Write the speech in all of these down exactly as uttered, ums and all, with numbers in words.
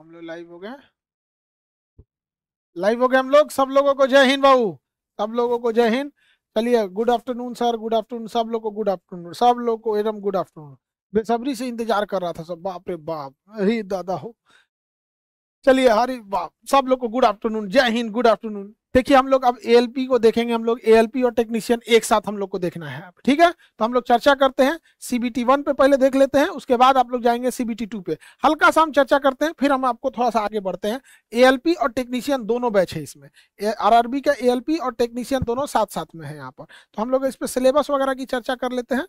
हम लोग लाइव हो गए लाइव हो गए हम लोग। सब लोगों को जय हिंद बाबू, सब लोगों को जय हिंद। चलिए good afternoon sir, good afternoon सब लोगों को, गुड आफ्टरनून सब लोगों को एकदम गुड आफ्टरनून। बेसब्री से इंतजार कर रहा था सब, बाप रे बाप, अरे दादा हो। चलिए हरी बाप, सब लोग को गुड आफ्टरनून, जय हिंद, गुड आफ्टरनून। देखिए हम लोग अब एएलपी को देखेंगे, हम लोग एएलपी और टेक्नीशियन एक साथ हम लोग को देखना है, ठीक है। तो हम लोग चर्चा करते हैं सीबीटी वन पे, पहले देख लेते हैं, उसके बाद आप लोग जाएंगे सीबीटी टू पे, हल्का सा हम चर्चा करते हैं, फिर हम आपको थोड़ा सा आगे बढ़ते हैं। एएलपी और टेक्नीशियन दोनों बैच है इसमें, आरआरबी का एएलपी और टेक्नीशियन दोनों साथ साथ में है यहाँ पर। तो हम लोग इस पर सिलेबस वगैरह की चर्चा कर लेते हैं।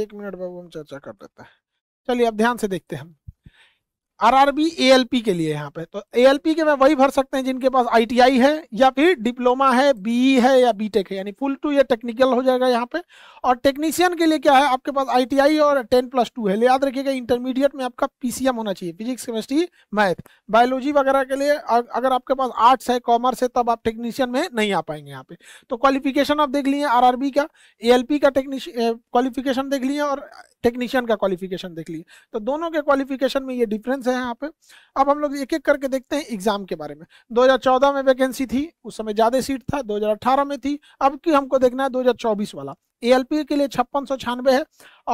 एक मिनट बाबू, हम चर्चा कर लेते हैं। चलिए अब ध्यान से देखते हैं हम आरआरबी एएलपी के लिए यहाँ पे। तो एएलपी के में वही भर सकते हैं जिनके पास आईटीआई है या फिर डिप्लोमा है, बीई है या बीटेक है, यानी फुल टू या टेक्निकल हो जाएगा यहाँ पे। और टेक्नीशियन के लिए क्या है, आपके पास आईटीआई और टेन प्लस टू है। याद रखिएगा इंटरमीडिएट में आपका पीसीएम होना चाहिए, फिजिक्स केमिस्ट्री मैथ। बायोलॉजी वगैरह के लिए अगर आपके पास आर्ट्स है, कॉमर्स है, तब आप टेक्नीशियन में नहीं आ पाएंगे यहाँ पे। तो क्वालिफिकेशन आप देख लिए आरआरबी का, एएलपी का टेक्नीशियन क्वालिफिकेशन देख लिए और टेक्नीशियन का क्वालिफिकेशन देख लिए। तो दोनों के क्वालिफिकेशन में ये डिफरेंस है यहाँ पे। अब हम लोग एक एक करके देखते हैं एग्जाम के बारे में। दो हज़ार चौदह में वैकेंसी थी, उस समय ज्यादा सीट था, दो हज़ार अठारह में थी, अब की हमको देखना है दो हज़ार चौबीस वाला। एएलपी के लिए छप्पन सौ छियानवे है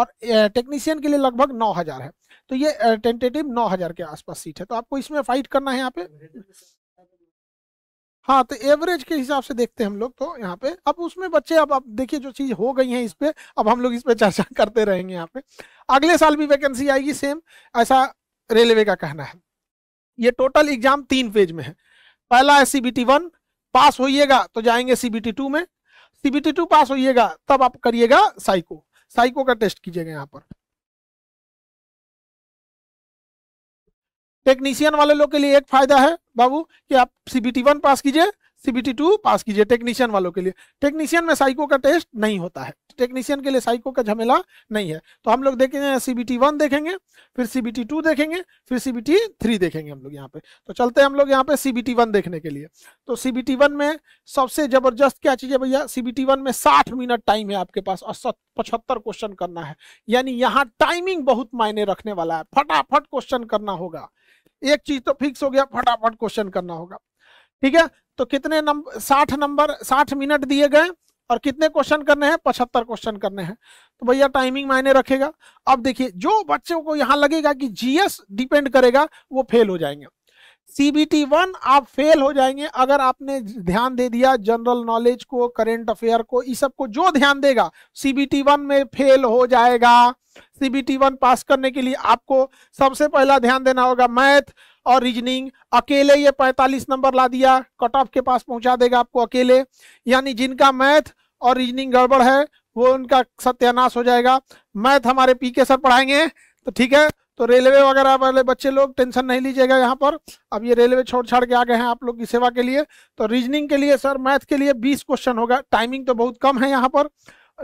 और टेक्नीशियन के लिए लगभग नौ हज़ार है। तो ये टेंटेटिव नौ हज़ार के आसपास सीट है, तो आपको इसमें फाइट करना है यहाँ पे। हाँ, तो एवरेज के हिसाब से देखते हैं हम लोग। तो यहाँ पे अब उसमें बच्चे, अब आप देखिए जो चीज हो गई है इस पे, अब हम लोग इस पे चर्चा करते रहेंगे यहाँ पे। अगले साल भी वैकेंसी आएगी, सेम ऐसा रेलवे का कहना है। ये टोटल एग्जाम तीन फेज में है। पहला है सीबीटी वन, पास होइएगा तो जाएंगे सीबीटी टू में, सीबीटी टू पास होइएगा तब आप करिएगा साइको, साइको का टेस्ट कीजिएगा यहाँ पर। टेक्नीशियन वाले लोग के लिए एक फायदा है बाबू कि आप सीबीटी वन पास कीजिए, सीबीटी टू पास कीजिए टेक्नीशियन वालों के लिए। टेक्नीशियन में साइको का टेस्ट नहीं होता है, टेक्नीशियन के लिए साइको का झमेला नहीं है। तो हम लोग देखेंगे सीबीटी वन देखेंगे, फिर सीबीटी टू देखेंगे, फिर सीबीटी थ्री देखेंगे हम लोग यहाँ पे। तो चलते हैं हम लोग यहाँ पे सीबीटी वन देखने के लिए। तो सीबीटी वन में सबसे जबरदस्त क्या चीज है भैया, सीबीटी वन में साठ मिनट टाइम है आपके पास और पचहत्तर क्वेश्चन करना है, यानी यहाँ टाइमिंग बहुत मायने रखने वाला है। फटाफट क्वेश्चन करना होगा, एक चीज तो फिक्स हो गया, फटाफट क्वेश्चन करना होगा, ठीक है। तो कितने नंबर, साठ नंबर, साठ मिनट दिए गए और कितने क्वेश्चन करने हैं, पचहत्तर क्वेश्चन करने हैं। तो भैया टाइमिंग मायने रखेगा। अब देखिए जो बच्चों को यहाँ लगेगा कि जीएस डिपेंड करेगा, वो फेल हो जाएंगे। सीबीटी वन आप फेल हो जाएंगे अगर आपने ध्यान दे दिया जनरल नॉलेज को, करेंट अफेयर को, इस सब को जो ध्यान देगा सीबीटी वन में फेल हो जाएगा। सीबीटी वन पास करने के लिए आपको सबसे पहला ध्यान देना होगा मैथ और रीजनिंग। अकेले ये पैंतालीस नंबर ला दिया, कट ऑफ के पास पहुंचा देगा आपको अकेले, यानी जिनका मैथ और रीजनिंग गड़बड़ है वो उनका सत्यानाश हो जाएगा। मैथ हमारे पीके सर पढ़ाएंगे, तो ठीक है। तो रेलवे वगैरह वाले बच्चे लोग टेंशन नहीं लीजिएगा यहाँ पर, अब ये रेलवे छोड़ छाड़ के आ गए हैं आप लोग की सेवा के लिए। तो रीजनिंग के लिए सर, मैथ के लिए बीस क्वेश्चन होगा, टाइमिंग तो बहुत कम है यहाँ पर।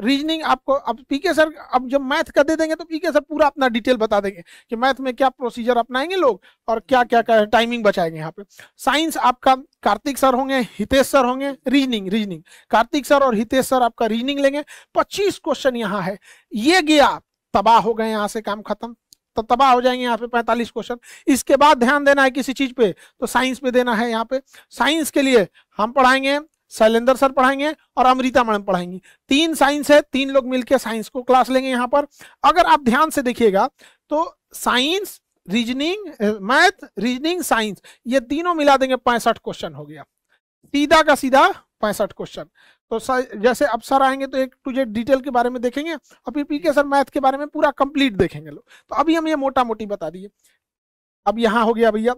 रीजनिंग आपको अब पीके सर, अब जब मैथ का दे देंगे तो पीके सर पूरा अपना डिटेल बता देंगे कि मैथ में क्या प्रोसीजर अपनाएंगे लोग और क्या क्या क्या टाइमिंग बचाएंगे यहाँ पे। साइंस आपका कार्तिक सर होंगे, हितेश सर होंगे। रीजनिंग रीजनिंग कार्तिक सर और हितेश सर आपका रीजनिंग लेंगे। पच्चीस क्वेश्चन यहाँ है, ये गया तबाह हो गए, यहाँ से काम खत्म, तो तबाह हो जाएंगे यहाँ पे पैंतालीस क्वेश्चन। इसके बाद ध्यान देना है किसी चीज पे तो साइंस पे देना है। यहाँ पे साइंस के लिए हम पढ़ाएंगे, शैलेंद्र सर पढ़ाएंगे और अमृता मैडम पढ़ाएंगी। तीन साइंस है, तीन लोग मिलकर साइंस को क्लास लेंगे यहाँ पर। अगर आप ध्यान से देखिएगा तो science reasoning, math reasoning science, ये तीनों मिला देंगे पैंसठ क्वेश्चन हो गया, सीधा का सीधा पैंसठ क्वेश्चन। तो जैसे अब सर आएंगे तो एक टू जेड डिटेल के बारे में देखेंगे और फिर पीके सर मैथ के बारे में पूरा कंप्लीट देखेंगे लोग। तो अभी हम ये मोटा मोटी बता दिए। अब यहाँ हो गया भैया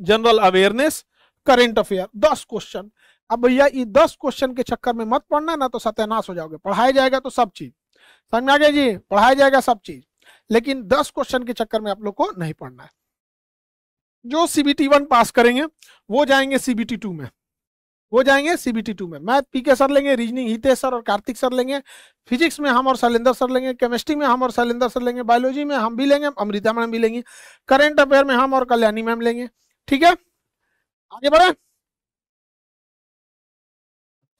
जनरल अवेयरनेस, करेंट अफेयर दस क्वेश्चन। अब भैया ये दस क्वेश्चन के चक्कर में मत पढ़ना ना, तो सत्यानाश हो जाओगे। पढ़ाया जाएगा तो सब चीज समझ में आ गया जी, पढ़ाया जाएगा सब चीज, लेकिन दस क्वेश्चन के चक्कर में आप लोग को नहीं पढ़ना है। जो सीबीटी वन पास करेंगे वो जाएंगे सीबीटी टू में, वो जाएंगे सीबीटी टू में। मैथ पीके सर लेंगे, रीजनिंग हितेश सर और कार्तिक सर लेंगे, फिजिक्स में हम और शैलेंद्र सर लेंगे, केमिस्ट्री में हम और शैलेंद्र सर लेंगे, बायोलॉजी में हम भी लेंगे, अमृता मैम भी लेंगी, करेंट अफेयर में हम और कल्याणी मैम लेंगे, ठीक है। आगे बढ़े,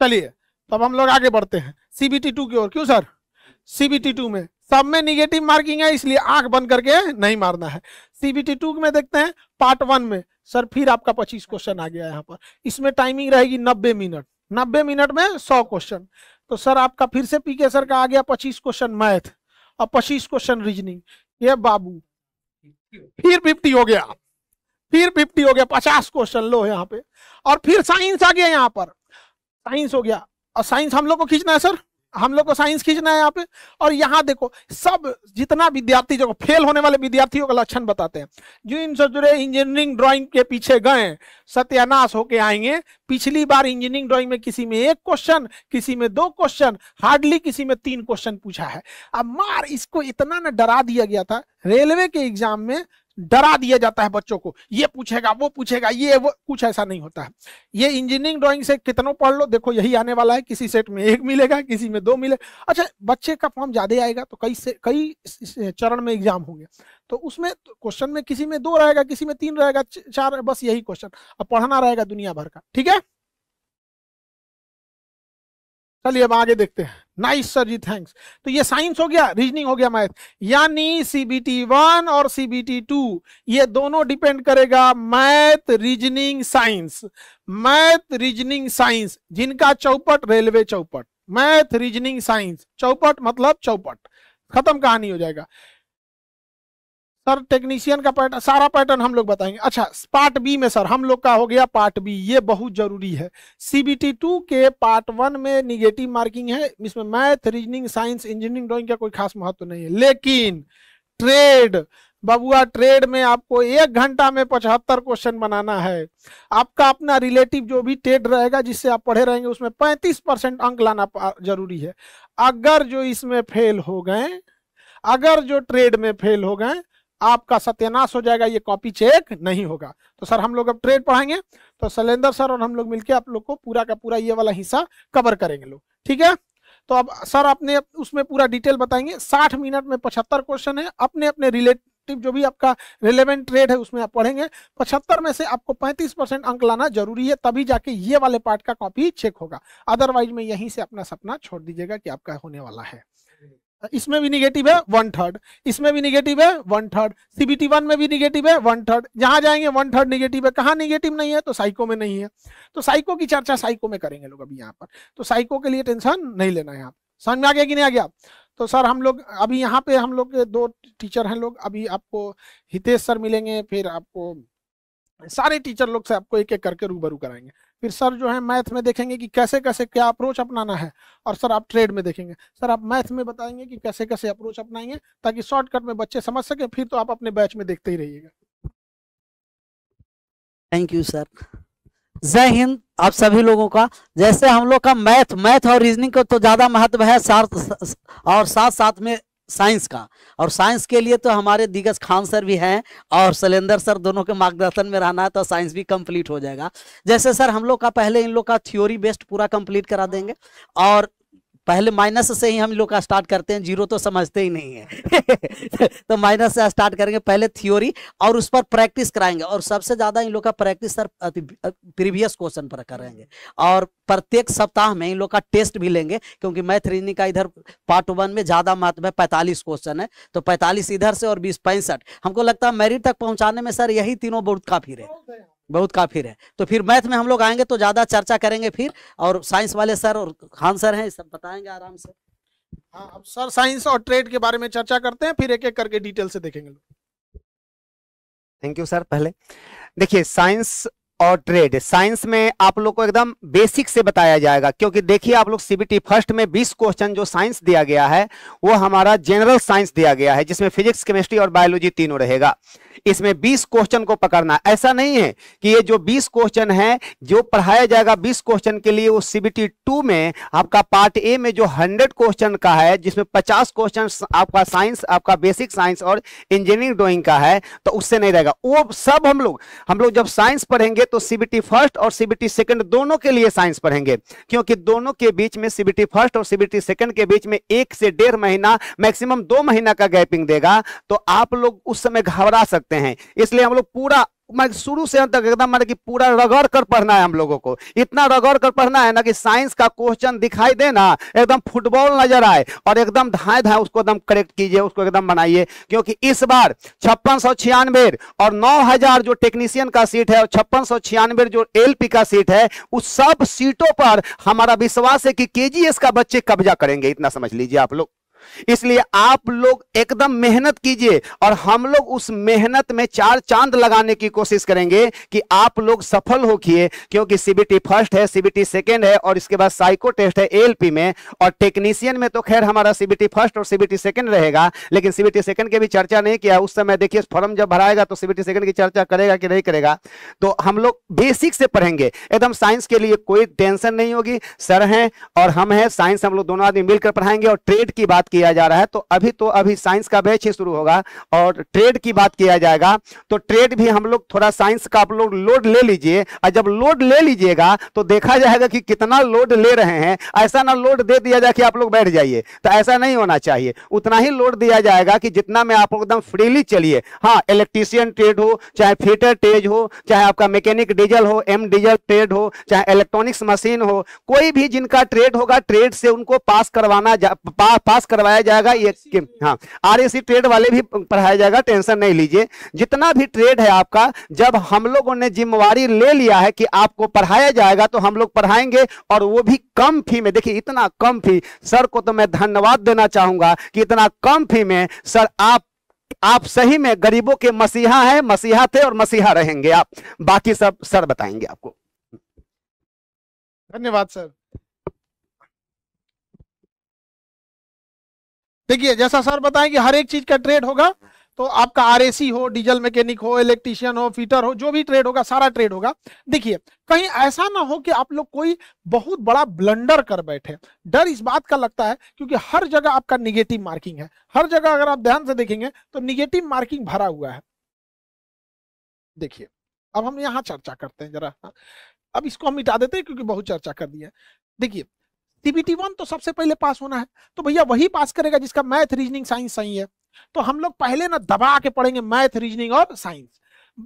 चलिए तब हम लोग आगे बढ़ते हैं सीबीटी टू की ओर। क्यों सर? सीबीटी टू में सब में निगेटिव मार्किंग है, इसलिए आंख बंद करके नहीं मारना है। सीबीटी टू में देखते हैं पार्ट वन में सर फिर आपका पच्चीस क्वेश्चन आ गया यहाँ पर। इसमें टाइमिंग रहेगी नब्बे मिनट, नब्बे मिनट में सौ क्वेश्चन। तो सर आपका फिर से पीके सर का आ गया पच्चीस क्वेश्चन मैथ और पच्चीस क्वेश्चन रीजनिंग। ये बाबू फिर पचास हो गया, फिर पचास हो गया, पचास क्वेश्चन लो यहाँ पे। और फिर साइंस आ गया यहाँ पर, साइंस हो गया। और साइंस हम लोग को खींचना है सर, हम लोग को साइंस खींचना है यहाँ पे। और यहाँ देखो सब जितना विद्यार्थी जो फेल होने वाले विद्यार्थियों का लक्षण बताते हैं, जो इनसे जुड़े इंजीनियरिंग ड्राइंग के पीछे गए सत्यानाश होके आएंगे। पिछली बार इंजीनियरिंग ड्राइंग में किसी में एक क्वेश्चन, किसी में दो क्वेश्चन, हार्डली किसी में तीन क्वेश्चन पूछा है। अब मार इसको इतना ना डरा दिया गया था, रेलवे के एग्जाम में डरा दिया जाता है बच्चों को, ये पूछेगा वो पूछेगा ये वो। कुछ ऐसा नहीं होता है। ये इंजीनियरिंग ड्राइंग से कितनों पढ़ लो, देखो यही आने वाला है। किसी सेट में एक मिलेगा, किसी में दो मिले। अच्छा बच्चे का फॉर्म ज्यादा आएगा तो कई से कई चरण में एग्जाम होंगे, तो उसमें क्वेश्चन में किसी में दो रहेगा, किसी में तीन रहेगा, चार, बस यही क्वेश्चन। अब पढ़ना रहेगा दुनिया भर का, ठीक है। चलिए अब आगे देखते हैं। Nice sir ji, thanks. तो ये साइंस हो गया, रीजनिंग हो गया, मैथ। यानी सीबीटी वन और सीबीटी टू ये दोनों डिपेंड करेगा math reasoning science, math reasoning science जिनका चौपट रेलवे चौपट, मैथ रीजनिंग साइंस चौपट मतलब चौपट, खत्म कहानी हो जाएगा सर। टेक्नीशियन का पैटर्न, सारा पैटर्न हम लोग बताएंगे। अच्छा पार्ट बी में सर हम लोग का हो गया पार्ट बी, ये बहुत जरूरी है। सीबीटी टू के पार्ट वन में निगेटिव मार्किंग है, इसमें math reasoning science engineering drawing का कोई खास महत्व नहीं है। लेकिन ट्रेड बबुआ, ट्रेड में आपको एक घंटा में पचहत्तर क्वेश्चन बनाना है। आपका अपना रिलेटिव जो भी ट्रेड रहेगा जिससे आप पढ़े रहेंगे उसमें पैंतीस परसेंट अंक लाना जरूरी है। अगर जो इसमें फेल हो गए, अगर जो ट्रेड में फेल हो गए, आपका सत्यानाश हो जाएगा, ये कॉपी चेक नहीं होगा। तो सर हम लोग अब ट्रेड पढ़ाएंगे, तो शैलेंद्र सर और हम लोग मिलकर आप लोग को पूरा का पूरा ये वाला हिस्सा कवर करेंगे लोग, ठीक है। तो अब सर आपने उसमें पूरा डिटेल बताएंगे। साठ मिनट में पचहत्तर क्वेश्चन है, अपने अपने रिलेटिव जो भी आपका रिलेवेंट ट्रेड है उसमें आप पढ़ेंगे। पचहत्तर में से आपको पैंतीस परसेंट अंक लाना जरूरी है, तभी जाके ये वाले पार्ट का कॉपी चेक होगा। अदरवाइज में यहीं से अपना सपना छोड़ दीजिएगा कि आपका होने वाला है। इसमें भी निगेटिव है वन थर्ड, इसमें भी निगेटिव है वन थर्ड, सीबीटी वन में भी निगेटिव है वन थर्ड। जहां जाएंगे वन थर्ड निगेटिव है। कहां निगेटिव नहीं है? तो साइको में नहीं है। तो साइको की चर्चा साइको में करेंगे लोग अभी यहाँ पर, तो साइको के लिए टेंशन नहीं लेना है। आप समझ में आ गया कि नहीं आ गया? तो सर हम लोग अभी यहाँ पे हम लोग के दो टीचर हैं लोग, अभी आपको हितेश सर मिलेंगे, फिर आपको सारे टीचर लोग से आपको एक एक करके रूबरू कराएंगे। फिर सर जो है मैथ में देखेंगे कि कैसे कैसे क्या अप्रोच अपनाना है, और सर आप ट्रेड में देखेंगे, सर आप मैथ में बताएंगे कि कैसे कैसे अप्रोच अपनाएंगे ताकि शॉर्टकट में बच्चे समझ सकें। फिर तो आप अपने बैच में देखते ही रहिएगा। थैंक यू सर, जय हिंद आप सभी लोगों का। जैसे हम लोग का मैथ मैथ और रीजनिंग का तो ज्यादा महत्व है, साथ और साथ साथ में साइंस का। और साइंस के लिए तो हमारे दिग्गज खान सर भी हैं और शैलेंद्र सर, दोनों के मार्गदर्शन में रहना है तो साइंस भी कंप्लीट हो जाएगा। जैसे सर हम लोग का पहले इन लोग का थ्योरी बेस्ड पूरा कंप्लीट करा देंगे, और पहले माइनस से ही हम लोग का स्टार्ट करते हैं, जीरो तो समझते ही नहीं है तो माइनस से स्टार्ट करेंगे, पहले थ्योरी और उस पर प्रैक्टिस कराएंगे। और सबसे ज्यादा इन लोग का प्रैक्टिस सर प्रीवियस क्वेश्चन पर करेंगे, और प्रत्येक सप्ताह में इन लोग का टेस्ट भी लेंगे, क्योंकि मैथ रीजनिंग का इधर पार्ट वन में ज्यादा महत्व है। पैंतालीस क्वेश्चन है, तो पैंतालीस इधर से और बीस पैंसठ। हमको लगता है मेरिट तक पहुंचाने में सर यही तीनों बहुत काफी रहे, बहुत काफी है। तो फिर मैथ में हम लोग आएंगे तो ज्यादा चर्चा करेंगे फिर, और साइंस वाले सर और खान सर हैं, सब बताएंगे आराम से। हाँ अब सर साइंस और ट्रेड के बारे में चर्चा करते हैं, फिर एक एक करके डिटेल से देखेंगे। Thank you sir. पहले देखिए साइंस और ट्रेड, साइंस में आप लोग को एकदम बेसिक से बताया जाएगा, क्योंकि देखिए आप लोग सीबीटी फर्स्ट में बीस क्वेश्चन जो साइंस दिया गया है वो हमारा जनरल साइंस दिया गया है, जिसमें फिजिक्स केमिस्ट्री और बायोलॉजी तीनों रहेगा। इसमें बीस क्वेश्चन को पकड़ना, ऐसा नहीं है कि ये जो बीस क्वेश्चन है जो पढ़ाया जाएगा बीस क्वेश्चन के लिए वो सीबीटी टू में आपका पार्ट ए में जो सौ क्वेश्चन का है, जिसमें पचास क्वेश्चन आपका साइंस, आपका बेसिक साइंस और इंजीनियरिंग ड्राइंग का है, तो उससे नहीं रहेगा वो सब। हम लोग हम लोग जब साइंस पढ़ेंगे तो सीबीटी फर्स्ट और सीबीटी सेकंड दोनों के लिए साइंस पढ़ेंगे, क्योंकि दोनों के बीच में सीबीटी फर्स्ट और सीबीटी सेकंड के बीच में एक से डेढ़ महीना मैक्सिमम दो महीना का गैपिंग देगा, तो आप लोग उस समय घबरा सकते हैं। इसलिए हम लोग पूरा मैं शुरू से अंत तक एकदम मतलब कि पूरा रगड़ कर पढ़ना है हम लोगों को, इतना रगड़ कर पढ़ना है ना कि साइंस का क्वेश्चन दिखाई देना एकदम फुटबॉल नजर आए और एकदम धाए धाए उसको एकदम करेक्ट कीजिए, उसको एकदम बनाइए। क्योंकि इस बार छप्पन सौ छियानवे और नौ हजार जो टेक्नीशियन का सीट है और छप्पन सौ छियानवे जो एलपी का सीट है, उस सब सीटों पर हमारा विश्वास है कि केजीएस का बच्चे कब्जा करेंगे, इतना समझ लीजिए आप लोग। इसलिए आप लोग एकदम मेहनत कीजिए और हम लोग उस मेहनत में चार चांद लगाने की कोशिश करेंगे कि आप लोग सफल होकिए। क्योंकि सीबीटी फर्स्ट है, सीबीटी सेकंड है और इसके बाद साइको टेस्ट है एएलपी में, और टेक्नीशियन में तो खैर हमारा सीबीटी फर्स्ट और सीबीटी सेकंड रहेगा, लेकिन सीबीटी सेकंड की भी चर्चा नहीं किया। उस समय देखिए फॉर्म जब भराएगा तो सीबीटी सेकंड की चर्चा करेगा कि नहीं करेगा। तो हम लोग बेसिक से पढ़ेंगे एकदम, साइंस के लिए कोई टेंशन नहीं होगी। सर हैं और हम हैं, साइंस हम लोग दोनों आदमी मिलकर पढ़ाएंगे। और ट्रेड की बात किया जा रहा है तो अभी तो अभी साइंस का बैच ही शुरू होगा और ट्रेड की बात किया जाएगा। तो ट्रेड भी हम लोग थोड़ा साइंस का आप लोग लोड ले लीजिए, और जब लोड ले लीजिएगा तो देखा जाएगा कि कितना लोड ले रहे हैं। ऐसा ना लोड दे दिया जाए कि आप लोग बैठ जाइए, तो ऐसा नहीं होना चाहिए। उतना ही लोड दिया जाएगा कि जितना में आप लोग एकदम फ्रीली चलिए। हाँ, इलेक्ट्रीशियन ट्रेड हो, चाहे फिटर ट्रेड हो, चाहे आपका मैकेनिक डीजल हो, एम डीजल ट्रेड हो, चाहे इलेक्ट्रॉनिक्स मशीन हो, कोई भी जिनका ट्रेड होगा ट्रेड से उनको पास करवाना पास कर करवाया जाएगा। ये हाँ, आरएसी ट्रेड वाले भी पढ़ाया जाएगा, टेंशन नहीं लीजिए। जितना भी ट्रेड है आपका, जब हम लोगों ने जिम्मेवारी ले लिया है कि आपको पढ़ाया जाएगा तो हम लोग पढ़ाएंगे, और वो भी कम फी में। देखिए इतना कम फी, सर को तो मैं धन्यवाद देना चाहूंगा कि इतना कम फी में सर आप आप सही में गरीबों के मसीहा हैं, मसीहा थे और मसीहा रहेंगे आप। बाकी सब सर बताएंगे आपको। धन्यवाद सर। देखिए जैसा सर बताएं कि हर एक चीज का ट्रेड होगा, तो आपका आरएसी हो, डीजल मैकेनिक हो, इलेक्ट्रीशियन हो, फिटर हो, जो भी ट्रेड होगा सारा ट्रेड होगा। देखिए कहीं ऐसा ना हो कि आप लोग कोई बहुत बड़ा ब्लंडर कर बैठे। डर इस बात का लगता है क्योंकि हर जगह आपका निगेटिव मार्किंग है, हर जगह अगर आप ध्यान से देखेंगे तो निगेटिव मार्किंग भरा हुआ है। देखिए अब हम यहाँ चर्चा करते हैं जरा, अब इसको हम मिटा देते हैं क्योंकि बहुत चर्चा कर दी है। देखिए सीबीटी वन तो सबसे पहले पास होना है, तो भैया वही पास करेगा जिसका मैथ रीजनिंग साइंस सही है। तो हम लोग पहले ना दबा के पढ़ेंगे मैथ रीजनिंग और साइंस,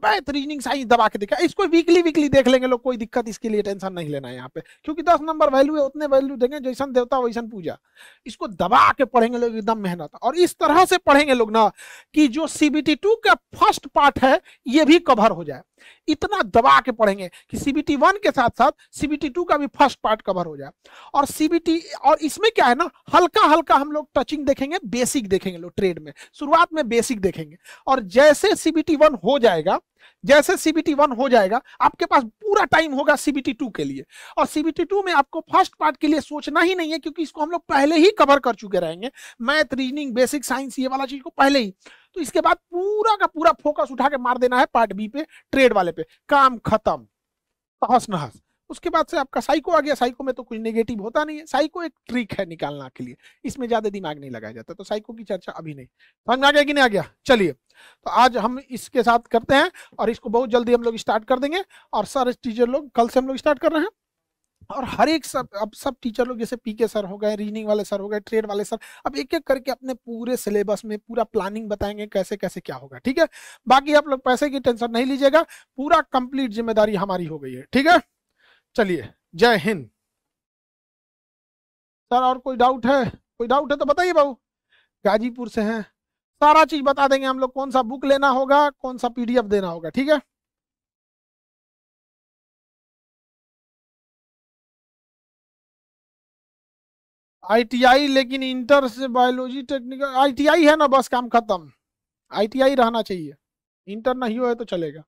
मैथ रीजनिंग साइंस दबा के देखा। इसको वीकली वीकली देख लेंगे लोग, कोई दिक्कत इसके लिए टेंशन नहीं लेना है यहाँ पे, क्योंकि दस नंबर वैल्यू है उतने वैल्यू देंगे, जैसन देवता वैसन पूजा। इसको दबा के पढ़ेंगे लोग एकदम मेहनत, और इस तरह से पढ़ेंगे लोग ना कि जो सीबीटी टू का फर्स्ट पार्ट है ये भी कवर हो जाए। इतना दबा के पढ़ेंगे कि सीबीटी वन के साथ साथ सीबीटी टू का भी फर्स्ट पार्ट कवर हो जाए। और सीबीटी और इसमें क्या है ना, हल्का हल्का हम लोग टचिंग देखेंगे, बेसिक देखेंगे लोग ट्रेड में, शुरुआत में बेसिक देखेंगे। और जैसे सीबीटी वन हो जाएगा, जैसे सीबीटी वन हो जाएगा आपके पास पूरा टाइम होगा सीबीटी टू के लिए। और सीबीटी टू में आपको फर्स्ट पार्ट के लिए सोचना ही नहीं है क्योंकि इसको हम लोग पहले ही कवर कर चुके रहेंगे, मैथ रीजनिंग बेसिक साइंस ये वाला चीज को पहले ही। तो इसके बाद पूरा का पूरा फोकस उठा के मार देना है पार्ट बी पे, ट्रेड वाले पे, काम खत्म, तहस नहस। उसके बाद से आपका साइको आ गया, साइको में तो कुछ नेगेटिव होता नहीं है, साइको एक ट्रिक है निकालना के लिए, इसमें ज्यादा दिमाग नहीं लगाया जाता। तो साइको की चर्चा अभी नहीं, समझ में आ गया कि नहीं आ गया। चलिए तो आज हम इसके साथ करते हैं और इसको बहुत जल्दी हम लोग स्टार्ट कर देंगे। और सर टीचर लोग कल से हम लोग स्टार्ट कर रहे हैं, और हर एक सब अब सब टीचर लोग जैसे पीके सर हो गए, रीजनिंग वाले सर हो गए, ट्रेड वाले सर, अब एक एक करके अपने पूरे सिलेबस में पूरा प्लानिंग बताएंगे कैसे कैसे क्या होगा। ठीक है, बाकी आप लोग पैसे की टेंशन नहीं लीजिएगा, पूरा कंप्लीट जिम्मेदारी हमारी हो गई है। ठीक है, चलिए जय हिंद। सर और कोई डाउट है? कोई डाउट है तो बताइए बाबू। गाजीपुर से हैं, सारा चीज बता देंगे हम लोग, कौन सा बुक लेना होगा, कौन सा पीडीएफ देना होगा। ठीक है, आईटीआई, लेकिन इंटर से बायोलॉजी टेक्निकल आईटीआई है ना, बस काम खत्म। आईटीआई रहना चाहिए, इंटर नहीं हो है तो चलेगा।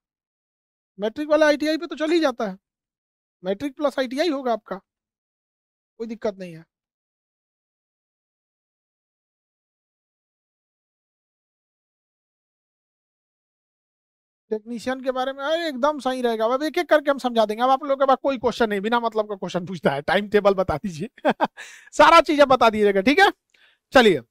मैट्रिक वाला आईटीआई पे तो चल ही जाता है, मैट्रिक प्लस आईटीआई होगा आपका, कोई दिक्कत नहीं है। टेक्नीशियन के बारे में अरे एकदम सही रहेगा, अब एक एक करके हम समझा देंगे। अब आप लोगों के पास कोई क्वेश्चन नहीं, बिना मतलब का क्वेश्चन पूछता है, टाइम टेबल बता दीजिए सारा चीजें बता दीजिएगा। ठीक है, चलिए।